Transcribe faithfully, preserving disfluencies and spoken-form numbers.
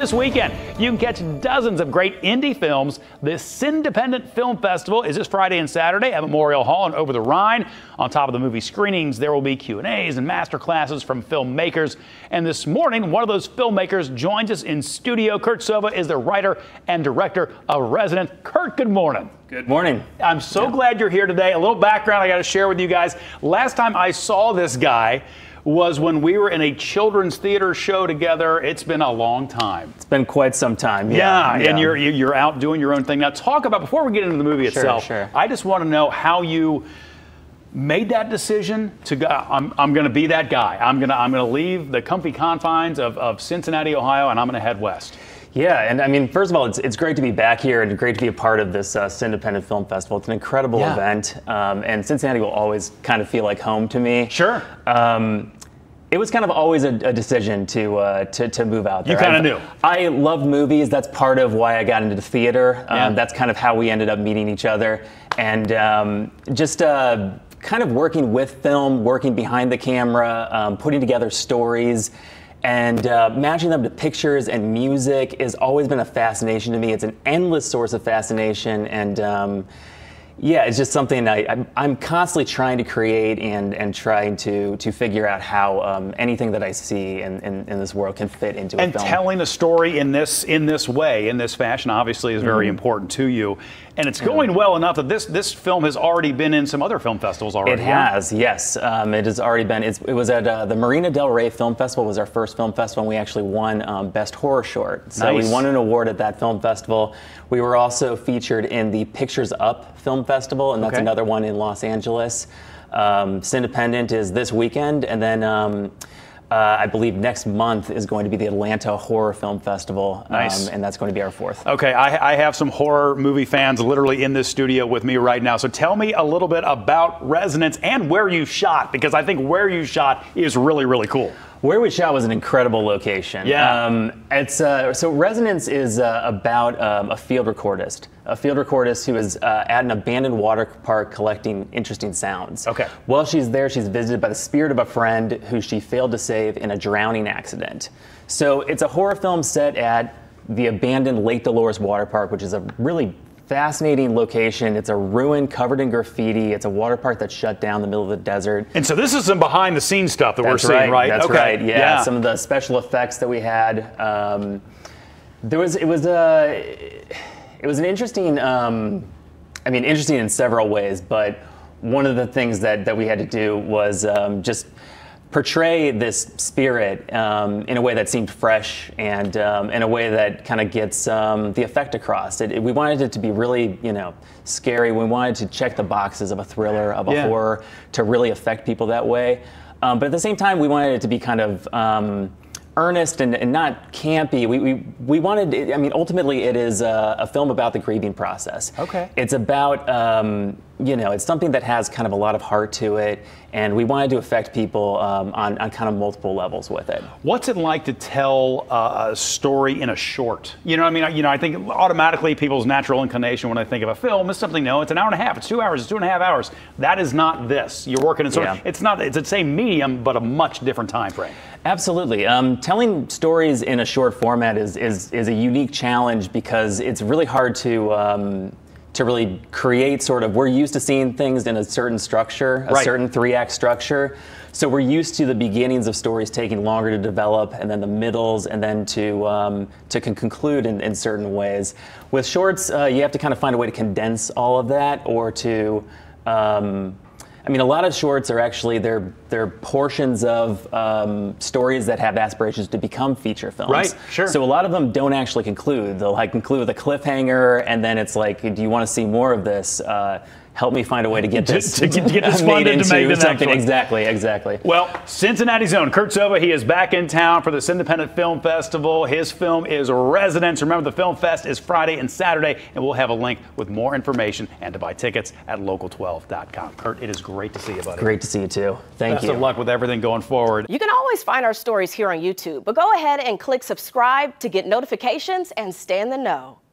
This weekend, you can catch dozens of great indie films. The Cindependent Film Festival is this Friday and Saturday at Memorial Hall and over the Rhine. On top of the movie screenings, there will be Q and A's and master classes from filmmakers. And this morning, one of those filmmakers joins us in studio. Kurt Sova is the writer and director of Resonance. Kurt, good morning. Good morning. I'm so yeah. glad you're here today. A little background I got to share with you guys. Last time I saw this guy was when we were in a children's theater show together. It's been a long time. It's been quite some time. Yeah, yeah. And you're you're out doing your own thing. Now talk about, before we get into the movie sure, itself, sure. I just want to know how you made that decision to go, I'm, I'm going to be that guy. I'm going to I'm going to leave the comfy confines of, of Cincinnati, Ohio, and I'm going to head west. Yeah, and I mean, first of all, it's, it's great to be back here and great to be a part of this uh, Cindependent Film Festival. It's an incredible yeah. event, um, and Cincinnati will always kind of feel like home to me. Sure. Um, it was kind of always a, a decision to, uh, to to move out there. You kind of knew. I love movies. That's part of why I got into the theater. Um, yeah. That's kind of how we ended up meeting each other. And um, just uh, kind of working with film, working behind the camera, um, putting together stories, and uh, matching them to pictures and music has always been a fascination to me. It's an endless source of fascination, and um, yeah, it's just something I, I'm, I'm constantly trying to create and, and trying to, to figure out how um, anything that I see in, in, in this world can fit into a and film. And telling a story in this, in this way, in this fashion, obviously is very mm-hmm. important to you. And it's going yeah. well enough that this this film has already been in some other film festivals already. It has, right? yes. Um, it has already been. It's, it was at uh, the Marina del Rey Film Festival was our first film festival, and we actually won um, Best Horror Short. So nice. We won an award at that film festival. We were also featured in the Pictures Up Film Festival, and that's okay. another one in Los Angeles. Um, Cindependent is this weekend, and then Um, Uh, I believe next month is going to be the Atlanta Horror Film Festival, nice. um, and that's going to be our fourth. Okay, I, I have some horror movie fans literally in this studio with me right now, so tell me a little bit about Resonance and where you shot, because I think where you shot is really, really cool. Where we shot was an incredible location. Yeah. Um, it's, uh, so Resonance is uh, about um, a field recordist. A field recordist who is uh, at an abandoned water park collecting interesting sounds. Okay. While she's there, she's visited by the spirit of a friend who she failed to save in a drowning accident. So it's a horror film set at the abandoned Lake Dolores Water Park, which is a really fascinating location. It's a ruin covered in graffiti. It's a water park that's shut down in the middle of the desert. And so this is some behind the scenes stuff that that's we're right, seeing, right? That's okay. right. Yeah, yeah. Some of the special effects that we had. Um, there was, it was a, it was an interesting, um, I mean, interesting in several ways, but one of the things that, that we had to do was um, just portray this spirit um, in a way that seemed fresh and um, in a way that kind of gets um, the effect across. It, it, we wanted it to be really, you know, scary. We wanted to check the boxes of a thriller, of a yeah. horror, to really affect people that way. Um, but at the same time, we wanted it to be kind of um, earnest and, and not campy. We, we, we wanted, it, I mean, ultimately it is a, a film about the grieving process. Okay. It's about, um, you know, it's something that has kind of a lot of heart to it, and we wanted to affect people um, on, on kind of multiple levels with it. What's it like to tell uh, a story in a short? You know, I mean, you know, I think automatically people's natural inclination when I think of a film is something. No, it's an hour and a half. It's two hours. It's two and a half hours. That is not this. You're working in sort yeah. of, it's not. It's the same medium, but a much different time frame. Absolutely. Um, telling stories in a short format is is is a unique challenge because it's really hard to. Um, to really create sort of, we're used to seeing things in a certain structure, a right. certain three-act structure. So we're used to the beginnings of stories taking longer to develop, and then the middles, and then to um, to con conclude in, in certain ways. With shorts, uh, you have to kind of find a way to condense all of that, or to, um, I mean, a lot of shorts are actually, they're, they're portions of um, stories that have aspirations to become feature films. Right, sure. So a lot of them don't actually conclude. They'll like conclude with a cliffhanger, and then it's like, do you want to see more of this? Uh, help me find a way to get this to, to get this funded to make the next one. Exactly, exactly. Well, Cincinnati's own Kurt Sova, he is back in town for the Cindependent Film Festival. His film is Resonance. Remember, the Film Fest is Friday and Saturday, and we'll have a link with more information and to buy tickets at local twelve dot com. Kurt, it is great to see you, buddy. Great to see you, too. Thank you. Best of luck with everything going forward. You can always find our stories here on YouTube, but go ahead and click subscribe to get notifications and stay in the know.